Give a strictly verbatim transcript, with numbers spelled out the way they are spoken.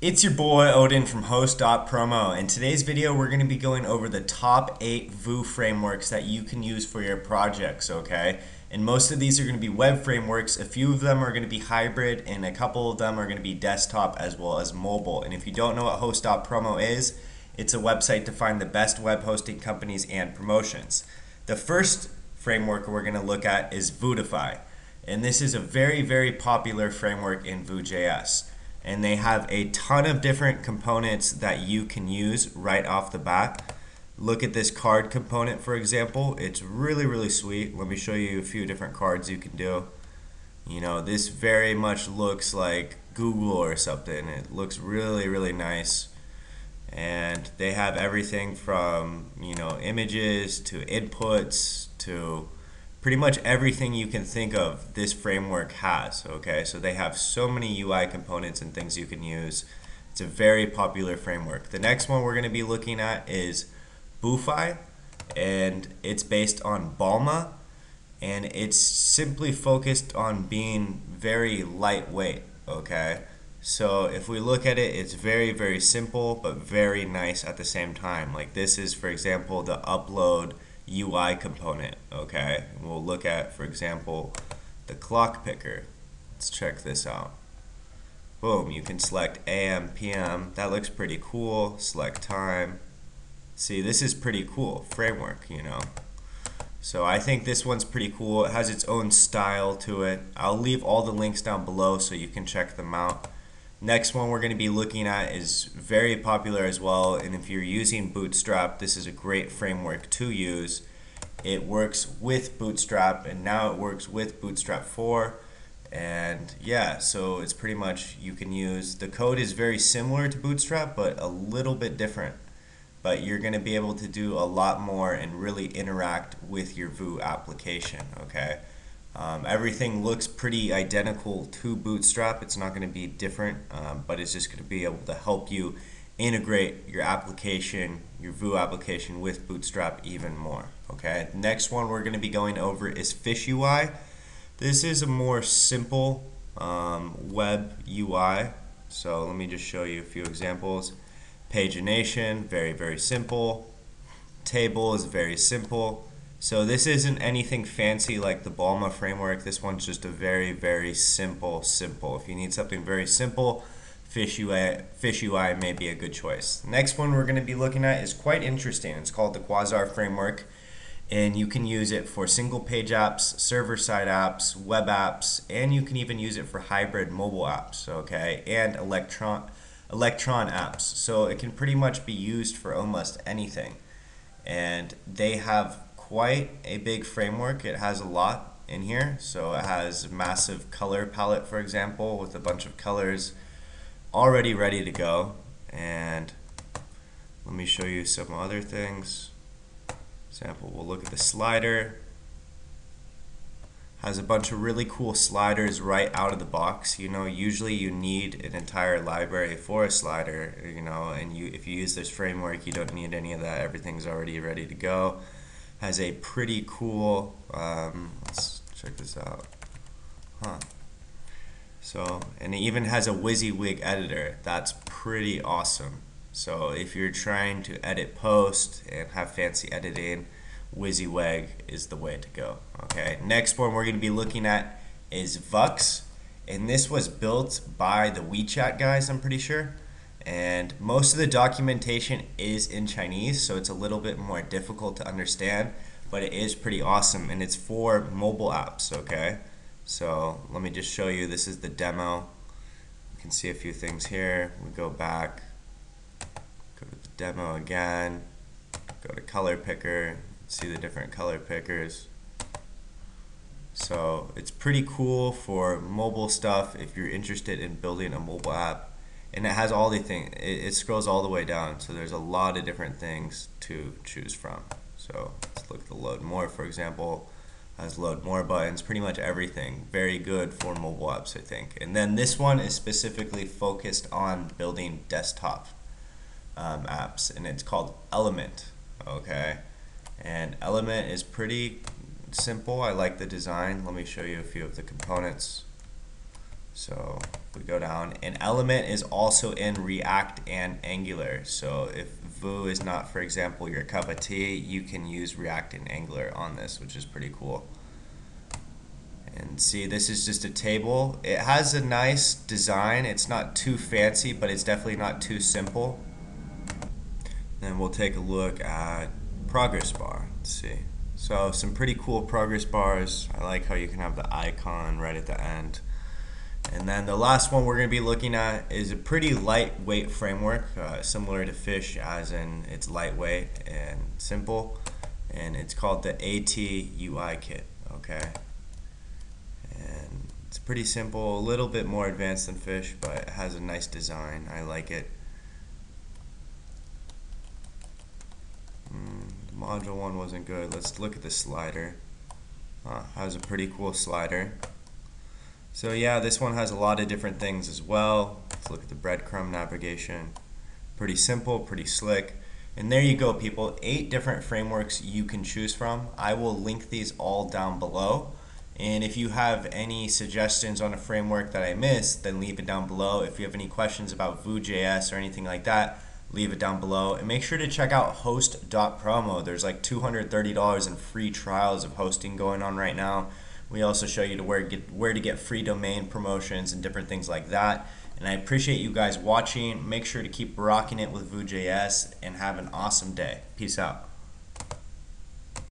It's your boy Odin from Host.Promo. In today's video, we're going to be going over the top eight Vue frameworks that you can use for your projects, okay? And most of these are going to be web frameworks. A few of them are going to be hybrid, and a couple of them are going to be desktop as well as mobile. And if you don't know what Host.Promo is, it's a website to find the best web hosting companies and promotions. The first framework we're going to look at is Vuetify. And this is a very, very popular framework in Vue.js. And they have a ton of different components that you can use right off the bat. Look at this card component, for example. It's really, really sweet. Let me show you a few different cards you can do. You know, this very much looks like Google or something. It looks really, really nice. And they have everything from, you know, images to inputs to pretty much everything you can think of this framework has, okay? So they have so many U I components and things you can use. It's a very popular framework. The next one we're going to be looking at is Buefy, and it's based on Balma, and it's simply focused on being very lightweight, okay? So if we look at it, it's very, very simple, but very nice at the same time. Like this is, for example, the upload U I component, okay? We'll look at, for example, the clock picker. Let's check this out. Boom, you can select A M, P M. That looks pretty cool. Select time. See, this is pretty cool framework, you know? So I think this one's pretty cool. It has its own style to it. I'll leave all the links down below so you can check them out. Next one we're going to be looking at is very popular as well, and if you're using Bootstrap, this is a great framework to use. It works with Bootstrap, and now it works with Bootstrap four, and yeah, so it's pretty much you can use. The code is very similar to Bootstrap, but a little bit different, but you're going to be able to do a lot more and really interact with your Vue application, okay? Um, everything looks pretty identical to Bootstrap. It's not going to be different, um, but it's just going to be able to help you integrate your application, your Vue application with Bootstrap even more. Okay. Next one we're going to be going over is Fish U I. This is a more simple um, web U I. So let me just show you a few examples. Pagination, very, very simple. Table is very simple. So this isn't anything fancy like the Balma framework. This one's just a very, very simple, simple. If you need something very simple, Fish U I, Fish U I may be a good choice. Next one we're going to be looking at is quite interesting. It's called the Quasar framework, and you can use it for single page apps, server-side apps, web apps, and you can even use it for hybrid mobile apps, okay, and electron, electron apps. So it can pretty much be used for almost anything, and they have quite a big framework. It has a lot in here. So it has a massive color palette, for example, with a bunch of colors already ready to go. And let me show you some other things. For example, we'll look at the slider. Has a bunch of really cool sliders right out of the box. You know, usually you need an entire library for a slider, you know, and you if you use this framework, you don't need any of that. Everything's already ready to go. Has a pretty cool, um, let's check this out, huh, so, and it even has a WYSIWYG editor. That's pretty awesome. So if you're trying to edit post and have fancy editing, WYSIWYG is the way to go, okay? Next one we're going to be looking at is Vux, and this was built by the WeChat guys, I'm pretty sure. And most of the documentation is in Chinese, so it's a little bit more difficult to understand, but it is pretty awesome, and it's for mobile apps, okay? So let me just show you. This is the demo. You can see a few things here. We go back, go to the demo again, go to color picker, see the different color pickers. So it's pretty cool for mobile stuff if you're interested in building a mobile app. And it has all the things, it, it scrolls all the way down, so there's a lot of different things to choose from. So let's look at the load more, for example. Has load more buttons, pretty much everything. Very good for mobile apps, I think. And then this one is specifically focused on building desktop um, apps, and it's called Element, okay? And Element is pretty simple. I like the design. Let me show you a few of the components. So we go down, and Element is also in React and Angular. So if Vue is not, for example, your cup of tea, you can use React and Angular on this, which is pretty cool. And see, this is just a table. It has a nice design. It's not too fancy, but it's definitely not too simple. Then we'll take a look at progress bar. Let's see. So some pretty cool progress bars. I like how you can have the icon right at the end. And then the last one we're going to be looking at is a pretty lightweight framework, uh, similar to Fish, as in it's lightweight and simple. And it's called the A T U I Kit. Okay. And it's pretty simple, a little bit more advanced than Fish, but it has a nice design. I like it. Mm, the module one wasn't good. Let's look at the slider. Uh, has a pretty cool slider. So yeah, this one has a lot of different things as well. Let's look at the breadcrumb navigation. Pretty simple, pretty slick. And there you go, people. Eight different frameworks you can choose from. I will link these all down below. And if you have any suggestions on a framework that I missed, then leave it down below. If you have any questions about Vue.js or anything like that, leave it down below. And make sure to check out Host dot promo. There's like two hundred thirty dollars in free trials of hosting going on right now. We also show you to where, get, where to get free domain promotions and different things like that. And I appreciate you guys watching. Make sure to keep rocking it with Vue.js and have an awesome day. Peace out.